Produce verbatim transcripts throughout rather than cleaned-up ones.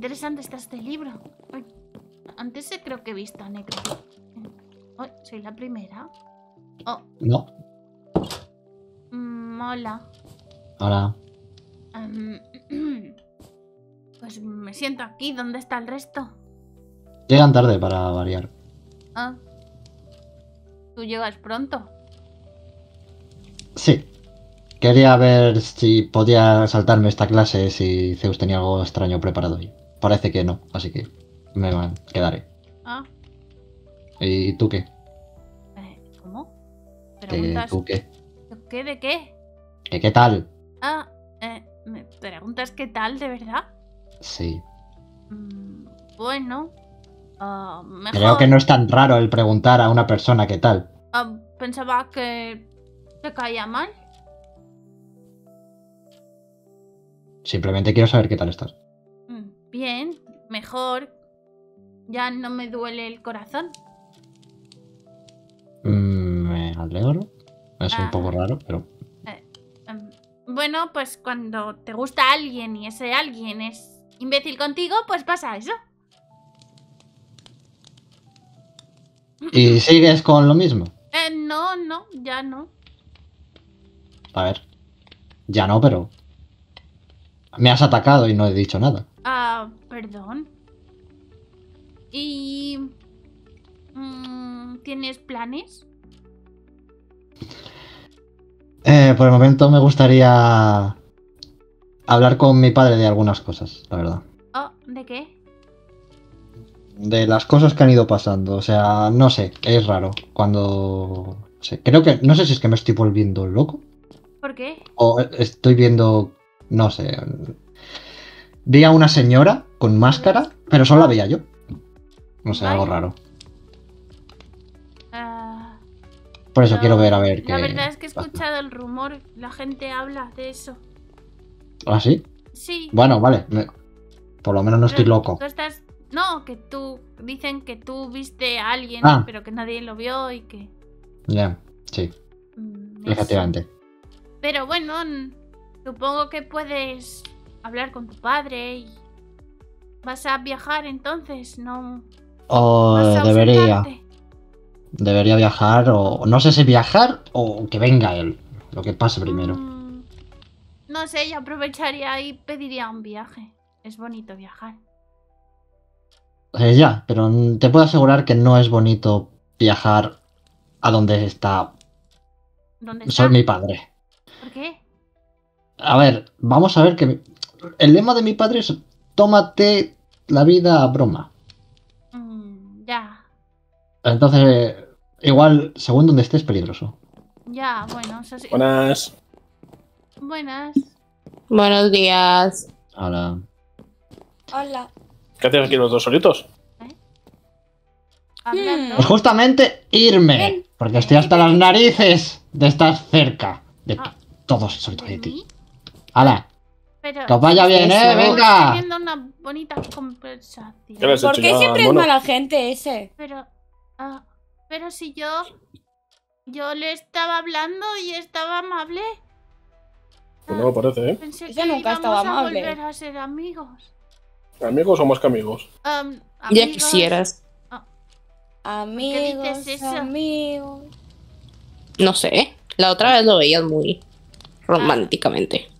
interesante está este libro. Ay, antes creo que he visto a Nekros. Ay, ¿soy la primera? Oh. No. Mm, hola. Hola. Um, pues me siento aquí. ¿Dónde está el resto? Llegan tarde para variar. Ah. ¿Tú llegas pronto? Sí. Quería ver si podía saltarme esta clase, si Zeus tenía algo extraño preparado hoy. Parece que no, así que me quedaré. Ah. ¿Y tú qué? ¿Cómo? ¿Preguntas? ¿Tú qué? ¿Qué de qué? ¿Qué, qué tal? Ah, eh, ¿me preguntas qué tal de verdad? Sí. Mm, bueno. Uh, mejor... Creo que no es tan raro el preguntar a una persona qué tal. Uh, pensaba que te caía mal. Simplemente quiero saber qué tal estás. Bien, mejor. Ya no me duele el corazón. Mm, me alegro. Es ah, un poco raro, pero... Eh, um, bueno, pues cuando te gusta alguien y ese alguien es imbécil contigo, pues pasa eso. ¿Y sigues con lo mismo? Eh, no, no, ya no. A ver, ya no, pero... Me has atacado y no he dicho nada. Ah, perdón. ¿Y... ¿Tienes planes? Eh, por el momento me gustaría... hablar con mi padre de algunas cosas, la verdad. Oh, ¿de qué? De las cosas que han ido pasando, o sea, no sé, es raro. Cuando... No sé, creo que... No sé si es que me estoy volviendo loco. ¿Por qué? O estoy viendo... No sé... Vi a una señora con máscara, pero solo la veía yo. No sé, algo raro. Uh, Por eso no, quiero ver, a ver qué... La verdad es que he escuchado el rumor, la gente habla de eso. ¿Ah, sí? Sí. Bueno, vale, me... por lo menos no pero estoy loco. Tú estás... No, que tú... Dicen que tú viste a alguien, ah. pero que nadie lo vio y que... Ya, yeah, sí. Eso. Efectivamente. Pero bueno, supongo que puedes hablar con tu padre y... ¿Vas a viajar entonces? No... Oh, debería. Debería viajar o... No sé si viajar o que venga él. Lo que pase primero. Mm, no sé, yo aprovecharía y pediría un viaje. Es bonito viajar. Eh, ya, pero te puedo asegurar que no es bonito viajar a donde está... ¿Dónde está? Soy mi padre. ¿Por qué? A ver, vamos a ver que... El lema de mi padre es... Tómate la vida a broma. Mm, ya. Entonces, eh, igual, según donde estés, peligroso. Ya, bueno, eso sí. Buenas. Buenas. Buenos días. Hola. Hola. ¿Qué hacéis aquí los dos solitos? ¿Eh? Hablando. Pues justamente irme. Ven. Porque estoy hasta las narices de estar cerca de ah, todos solitos de ti. ¡Hala! Pero que os vaya bien, eso, ¿eh? Venga. Haciendo una bonita conversación. ¿Por qué siempre es mala gente ese? Pero, uh, pero si yo, yo le estaba hablando y estaba amable. Pues no me parece, ¿eh? Pensé que nunca estaba amable. Volver a ser amigos. ¿Amigos o más que amigos? Um, amigos. Ya quisieras. Oh. Amigos, ¿qué dices eso? Amigos. No sé. La otra vez lo veías muy románticamente. Ah.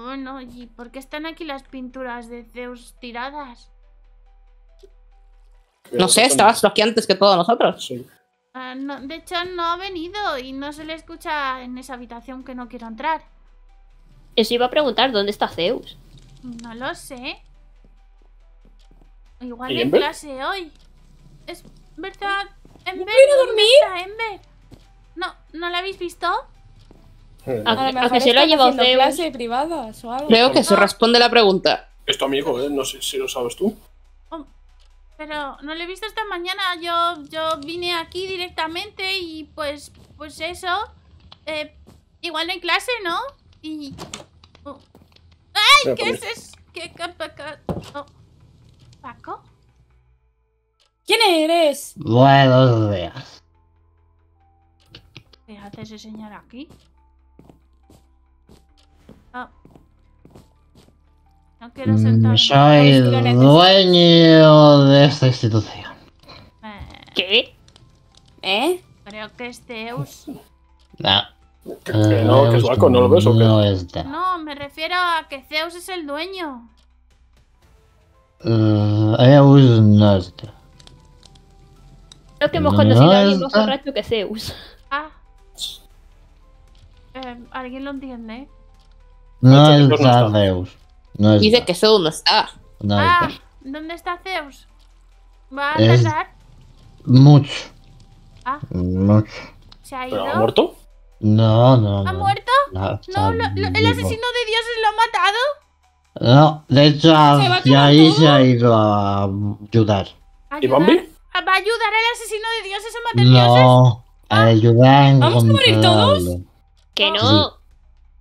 Bueno, ¿y por qué están aquí las pinturas de Zeus tiradas? No sé, estabas aquí antes que todos nosotros. Sí. Uh, no, de hecho, no ha venido y no se le escucha en esa habitación que no quiero entrar. Eso iba a preguntar, ¿dónde está Zeus? No lo sé. Igual en Ember? Clase hoy. Es verdad, Ember. ¿Quiero dormir? Ember. No, ¿no la habéis visto? A, a, a que se lo ha llevado clase privada, creo que se responde la pregunta. Es tu amigo, ¿eh? No sé si lo sabes tú. Oh, pero no lo he visto esta mañana. Yo, yo vine aquí directamente y pues, pues eso. Eh, igual en clase, ¿no? Y. Oh. ¡Ay! Mira, ¿qué es eso? ¿Qué, qué, qué, qué? Oh. ¿Baco? ¿Quién eres? Buenos días. ¿Qué hace ese señor aquí? No quiero sentarme. Soy el dueño de esta institución. ¿Qué? ¿Eh? Creo que es Zeus. No. Que, que no, que suaco, no lo ves o qué. No, este. No, me refiero a que Zeus es el dueño. Uh, Zeus no está. Creo que hemos conocido no a alguien más borracho que Zeus. Ah. Eh, ¿Alguien lo entiende? No, no está, está Zeus. No está. Dice que Zeus no está. No ah, está. ¿Dónde está Zeus? ¿Va a tardar? Mucho. Ah. Mucho. ¿Se ha ido? ¿Ha muerto? No, no, no. ¿Ha muerto? No, no lo, lo, ¿el asesino de dioses lo ha matado? No, de hecho, hacia ahí se ha ido a ayudar. ¿Y Bambi? ¿Va a ayudar al asesino de dioses a matar dioses? No, a ayudar a encontrarlo. ¿Vamos a morir todos? Que no.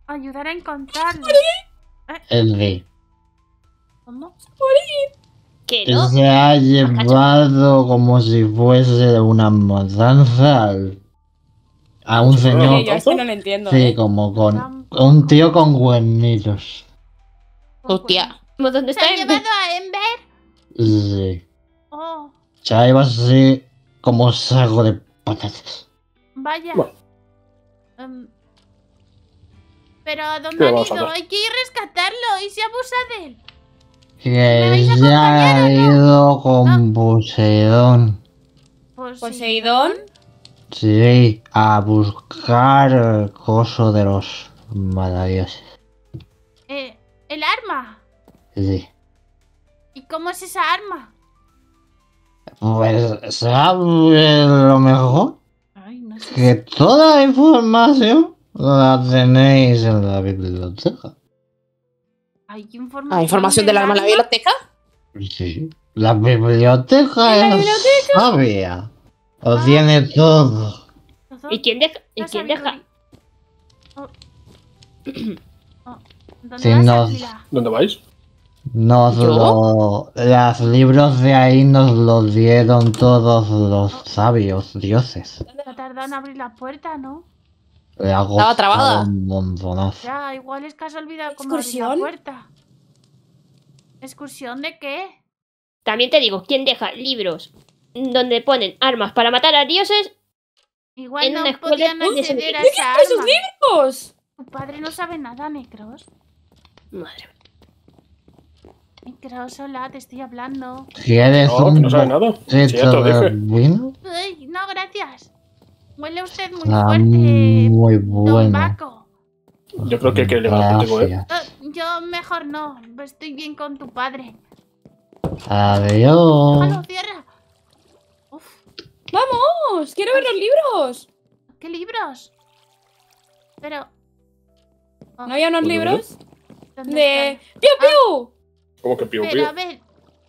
Ayudar a encontrarlo. El rey. ¿Cómo? Que no. Se ha llevado como si fuese una matanza al... A un señor. Yo esto no lo entiendo. Sí, como con. Un tío con cuernitos. Hostia. ¿Dónde está? ¿Se ha llevado a Ember? Sí. Oh. Se ha llevado así como saco de patatas. Vaya. Bueno. Um, Pero ¿a dónde han ido? Hay que ir a rescatarlo y se abusa de él. Que se ha ido con Poseidón. ¿Poseidón? Sí, a buscar el coso de los maladioses. Eh, ¿el arma? Sí. ¿Y cómo es esa arma? Pues, ¿sabe lo mejor? Ay, no sé. Que toda la información la tenéis en la biblioteca. ¿Hay información, ¿Hay información del arma en la biblioteca? Sí, la biblioteca es sabia. Lo tiene todo. ¿Y quién deja? ¿Y quién deja? Si nos... ¿Dónde vais? Nos lo... Los libros de ahí nos los dieron todos los sabios dioses. No tardó en abrir la puerta, ¿no? Estaba trabada. Un montonazo. Ya, igual es que has olvidado cómo abrir la puerta. ¿Excursión de qué? También te digo, ¿quién deja libros donde ponen armas para matar a dioses? Igual en no una podían acceder a esa arma. ¡Esos libros! Tu padre no sabe nada, Nekros. Madre mía. Nekros, hola, te estoy hablando. ¿Quieres no, un... no sabe nada. Sí, ya te dije. Vino? Ay, no, gracias. Huele usted muy ah, fuerte, muy bueno. Don Baco. Yo creo que hay que elevar contigo, ¿eh? Uh, yo mejor no. Estoy bien con tu padre. Adiós. Déjalo, cierra. ¡Vamos! ¡Quiero ver los libros! ¿Qué libros? Pero... Oh. ¿No había unos libros? De... Están? ¡Piu, piu! Ah. ¿Cómo que piu, piu? Pero a ver,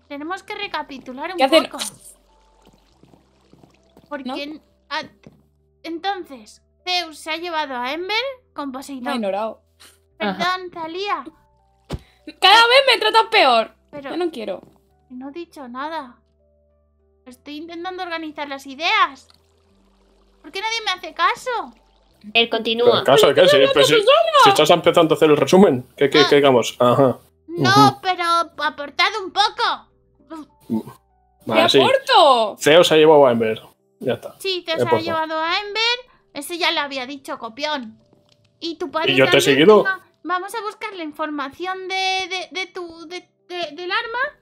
tenemos que recapitular un ¿Qué poco. Porque... ¿No? A... Entonces, Zeus se ha llevado a Ember con Poseidón. Me ha ignorado. Perdón, Thalia. Cada vez me tratas peor. Pero... Yo no quiero. No he dicho nada. Estoy intentando organizar las ideas. ¿Por qué nadie me hace caso? Él continúa. ¿Caso de qué? Si, pues, si, si estás empezando a hacer el resumen, ¿qué, qué, ah. qué digamos? Ajá. No, uh-huh. pero aportad un poco. Vale, ¿Qué sí. aporto? Zeus ha llevado a Ember. Ya está. Sí, Zeus ha llevado a Ember. Ese ya lo había dicho, copión. Y tu padre. ¿Y yo te he seguido? Tenga... Vamos a buscar la información de, de, de tu, de, de, del arma.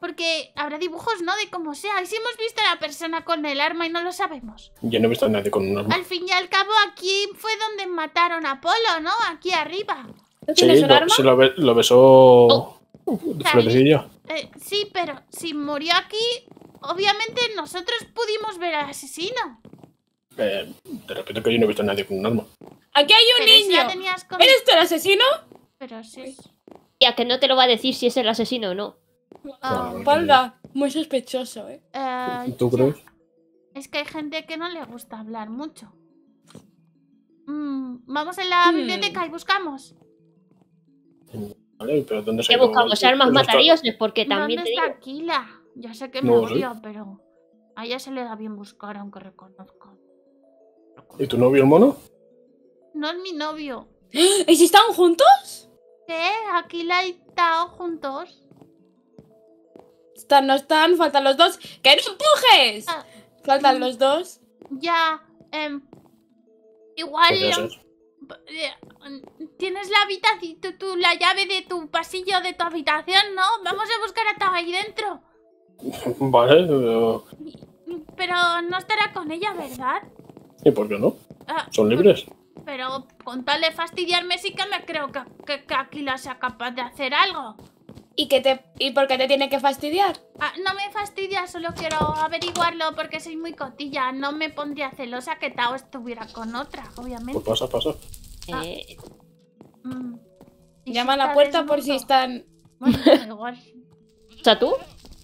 Porque habrá dibujos, ¿no? De cómo sea. Y si hemos visto a la persona con el arma y no lo sabemos. Yo no he visto a nadie con un arma. Al fin y al cabo, aquí fue donde mataron a Apolo, ¿no? Aquí arriba. ¿No tienes sí, un lo, arma? Sí, lo, be lo besó... Oh. Florecilla. Eh, sí, pero si murió aquí, obviamente nosotros pudimos ver al asesino. Eh, te repito que yo no he visto a nadie con un arma. ¡Aquí hay un pero niño! Si con... ¿Eres tú el asesino? Pero sí. Ya que no te lo va a decir si es el asesino o no. Ah, oh, espalda, muy sospechoso, ¿eh? Uh, ¿Tú crees? Es que hay gente que no le gusta hablar mucho. Mm, vamos a la hmm. biblioteca y buscamos. Vale, pero ¿dónde se buscamos? Armas matadioses, porque también. ¿Dónde te está Aquila? Ya sé que me no, murió, sí. pero a ella se le da bien buscar, aunque reconozco. ¿Y tu novio, el mono? No es mi novio. ¿Eh? ¿Están juntos? ¿Qué? Aquila y Tao juntos. Están, no están, faltan los dos. ¡Que no empujes! Ah, faltan mm, los dos. Ya, eh, igual los, tienes la habitación, tu, tu, la llave de tu pasillo de tu habitación, ¿no? Vamos a buscar a Tau ahí dentro. Vale, pero... pero no estará con ella, ¿verdad? ¿Y por qué no? Ah, son libres. Pero con tal de fastidiarme sí que me creo que, que, que Aquila sea capaz de hacer algo. ¿Y, que te, ¿Y por qué te tiene que fastidiar? Ah, no me fastidia, solo quiero averiguarlo porque soy muy cotilla. No me pondría celosa que Tao estuviera con otra, obviamente. Pues pasa, pasa. Ah. Eh... Mm. Llama a la puerta por si están... Bueno, igual. O sea, ¿tú?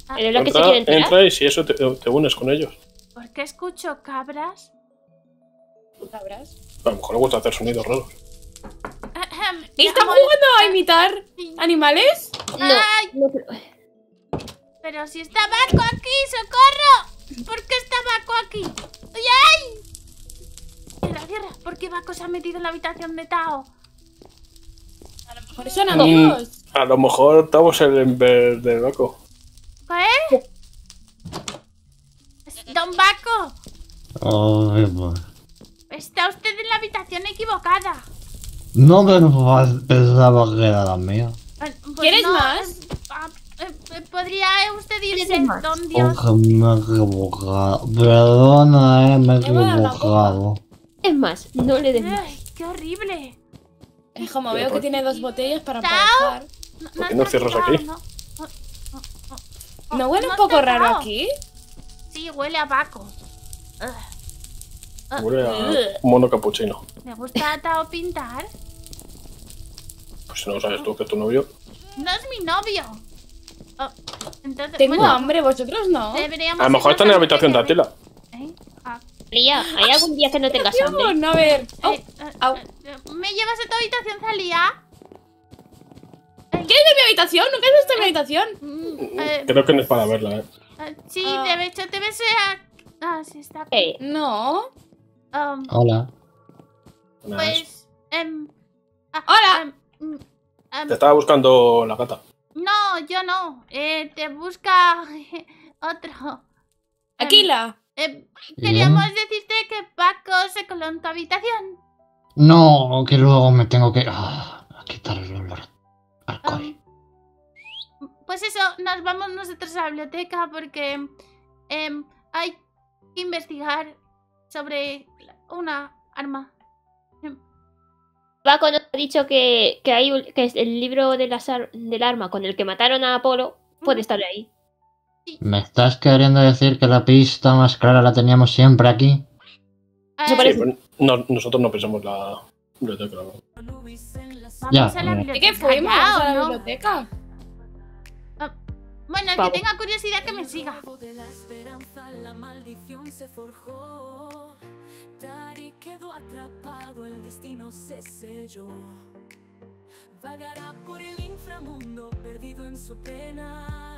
Ah. ¿Eres la que se quiere entrar? Entra y si eso te, te unes con ellos. ¿Por qué escucho cabras? ¿Cabras? A lo mejor le gusta hacer sonidos raros. ¿Y están jugando a imitar animales? No, no pero... pero si está Baco aquí, ¡socorro! ¿Por qué está Baco aquí? ¡Ay! Cierra, cierra. ¿Por qué Baco se ha metido en la habitación de Tao? A lo mejor son amigos. Mm, a lo mejor Tao es el Ember de Baco. ¿Qué? ¿Eh? ¡Don Baco! Oh, está usted en la habitación equivocada. No pensaba que era la mía. Pues ¿quieres no, más? ¿Podría usted irse? Don Dios. Oh, me he equivocado. Perdona, eh, me he equivocado. Es más, no le des más. Ay, qué horrible. Es como veo que tiene dos botellas para pasar. ¿Por qué no cierras aquí? No, no, no, ¿no huele no un poco raro Tao aquí? Sí, huele a Baco. Uh, huele a uh, mono capuchino. ¿Me gusta Tao pintar? Pues no sabes tú que es tu novio. No es mi novio. Oh, entonces, tengo bueno, hambre, vosotros no. A lo mejor está en la habitación de Aquila. ¿Eh? Ah. Thalia, ¿hay algún día que no tengas hambre? No, a ver. Oh, eh, oh. ¿Me llevas a tu habitación, Thalia? ¿Quieres ver mi habitación? ¿Nunca has visto mi habitación? Eh, Creo que no es para verla, eh. eh sí, ah. de hecho te ves a... Ah, sí está... Eh, no. Um, Hola. Pues... Um, ah, ¡Hola! Um, Um, te estaba buscando la gata. No, yo no. Eh, te busca otro. Aquila. Eh, queríamos ¿Mm? decirte que Baco se coló en tu habitación. No, que luego me tengo que... Ah, quitar el olor al alcohol. Um, pues eso, nos vamos nosotros a la biblioteca porque eh, hay que investigar sobre una arma. Baco nos ha dicho que, que, hay, que es el libro de las ar del arma con el que mataron a Apolo puede estar ahí. ¿Me estás queriendo decir que la pista más clara la teníamos siempre aquí? Sí, pero no, nosotros no pensamos la biblioteca. ¿Vamos a la biblioteca? ¿Qué fuimos a la biblioteca? Bueno, el que tenga curiosidad que me siga. Tari quedó atrapado, el destino se selló. Vagará por el inframundo, perdido en su pena.